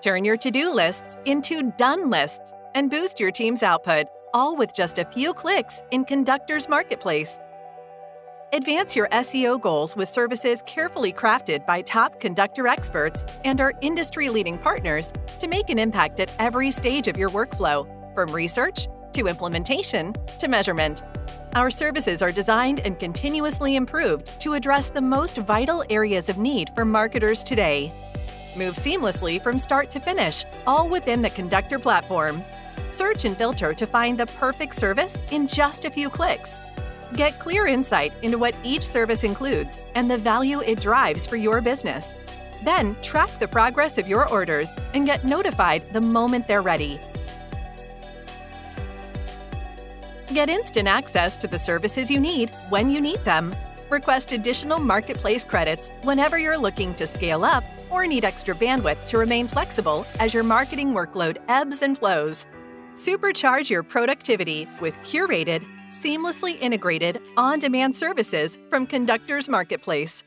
Turn your to-do lists into done lists and boost your team's output, all with just a few clicks in Conductor's marketplace. Advance your SEO goals with services carefully crafted by top Conductor experts and our industry-leading partners to make an impact at every stage of your workflow, from research to implementation to measurement. Our services are designed and continuously improved to address the most vital areas of need for marketers today. Move seamlessly from start to finish, all within the Conductor platform. Search and filter to find the perfect service in just a few clicks. Get clear insight into what each service includes and the value it drives for your business. Then track the progress of your orders and get notified the moment they're ready. Get instant access to the services you need when you need them. Request additional marketplace credits whenever you're looking to scale up or need extra bandwidth to remain flexible as your marketing workload ebbs and flows. Supercharge your productivity with curated, seamlessly integrated, on-demand services from Conductor's marketplace.